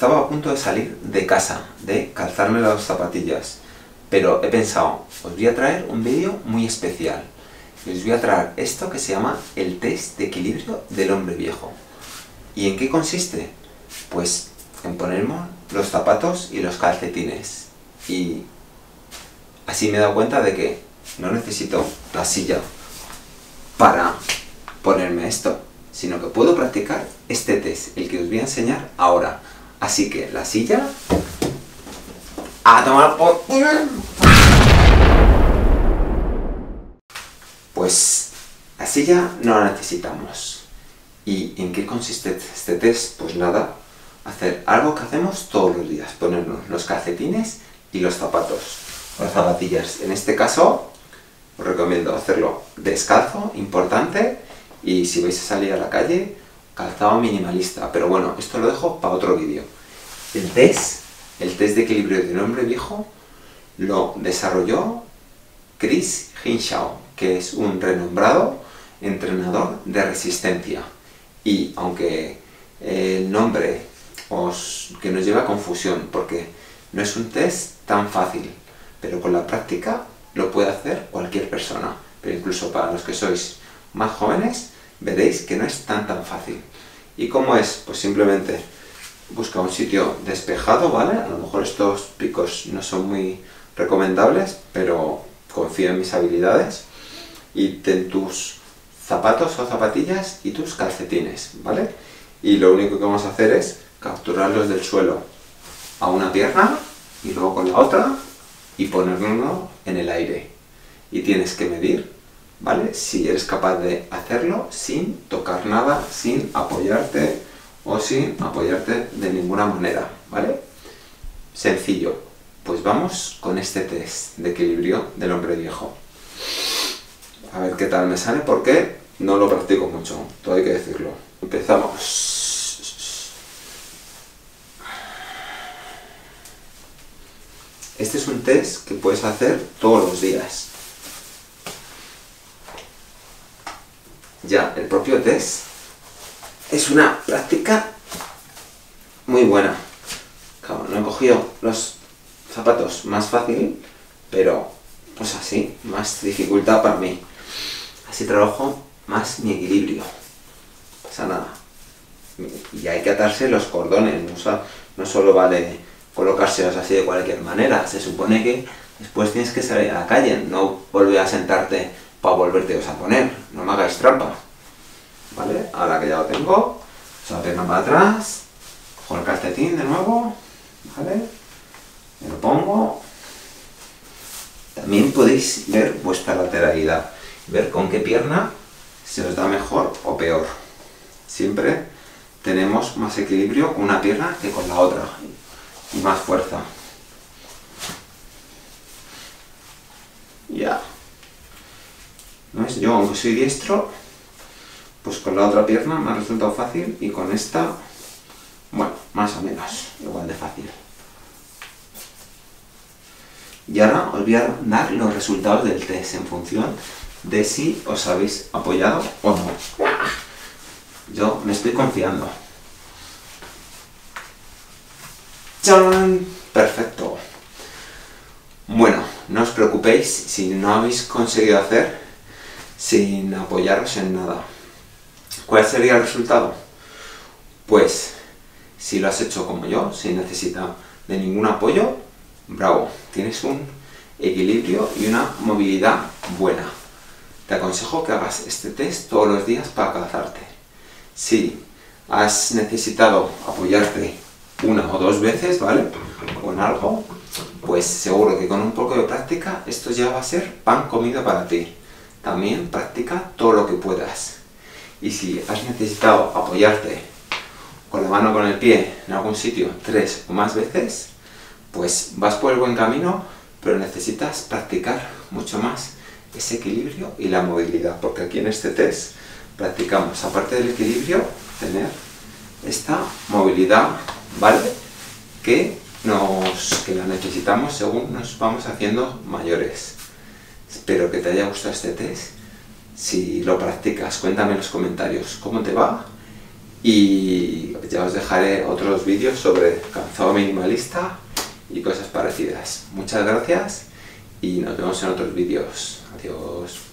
Estaba a punto de salir de casa, de calzarme las zapatillas, pero he pensado, os voy a traer un vídeo muy especial. Y os voy a traer esto que se llama el test de equilibrio del hombre viejo. ¿Y en qué consiste? Pues en ponernos los zapatos y los calcetines. Y así me he dado cuenta de que no necesito la silla para ponerme esto, sino que puedo practicar este test, el que os voy a enseñar ahora. Así que la silla a tomar por... Pues la silla no la necesitamos. ¿Y en qué consiste este test? Pues nada, hacer algo que hacemos todos los días, ponernos los calcetines y los zapatos, o las zapatillas. En este caso, os recomiendo hacerlo descalzo, importante, y si vais a salir a la calle, calzado minimalista. Pero bueno, esto lo dejo para otro vídeo. El test de equilibrio del hombre viejo lo desarrolló Chris Hinshaw, que es un renombrado entrenador de resistencia. Y aunque el nombre que nos lleva a confusión, porque no es un test tan fácil, pero con la práctica lo puede hacer cualquier persona. Pero incluso para los que sois más jóvenes, veréis que no es tan fácil. ¿Y cómo es? Pues simplemente busca un sitio despejado, ¿vale? A lo mejor estos picos no son muy recomendables, pero confío en mis habilidades. Y ten tus zapatos o zapatillas y tus calcetines, ¿vale? Y lo único que vamos a hacer es capturarlos del suelo a una pierna y luego con la otra y ponerlo en el aire. Y tienes que medir, ¿vale? Si eres capaz de hacerlo sin tocar nada, sin apoyarte o sin apoyarte de ninguna manera, ¿vale? Sencillo. Pues vamos con este test de equilibrio del hombre viejo. A ver qué tal me sale, porque no lo practico mucho, todo hay que decirlo. Empezamos. Este es un test que puedes hacer todos los días. Ya, el propio test es una práctica muy buena. Claro, no he cogido los zapatos más fácil, pero pues así, más dificultad para mí. Así trabajo más mi equilibrio. No pasa nada. Y hay que atarse los cordones, no solo vale colocárselos así de cualquier manera. Se supone que después tienes que salir a la calle, no volver a sentarte para volverteos a poner. No me hagáis trampa, ¿vale? Ahora que ya lo tengo, echo la pierna para atrás, cojo el calcetín de nuevo, ¿vale? Me lo pongo. También podéis ver vuestra lateralidad, ver con qué pierna se os da mejor o peor. Siempre tenemos más equilibrio con una pierna que con la otra, y más fuerza. Ya. ¿Ves? Yo, aunque soy diestro, pues con la otra pierna me ha resultado fácil, y con esta, bueno, más o menos, igual de fácil. Y ahora os voy a dar los resultados del test en función de si os habéis apoyado o no. Yo me estoy confiando. ¡Chan! Perfecto. Bueno, no os preocupéis si no habéis conseguido hacer sin apoyaros en nada. ¿Cuál sería el resultado? Pues si lo has hecho como yo, sin necesidad de ningún apoyo, bravo, tienes un equilibrio y una movilidad buena. Te aconsejo que hagas este test todos los días para calzarte. Si has necesitado apoyarte una o dos veces, ¿vale?, con algo, pues seguro que con un poco de práctica esto ya va a ser pan comido para ti. También practica todo lo que puedas. Y si has necesitado apoyarte con la mano o con el pie en algún sitio 3 o más veces, pues vas por el buen camino, pero necesitas practicar mucho más ese equilibrio y la movilidad, porque aquí en este test practicamos, aparte del equilibrio, tener esta movilidad, ¿vale?, que la necesitamos según nos vamos haciendo mayores. Espero que te haya gustado este test. Si lo practicas, cuéntame en los comentarios cómo te va Y ya os dejaré otros vídeos sobre calzado minimalista y cosas parecidas. Muchas gracias y nos vemos en otros vídeos. Adiós.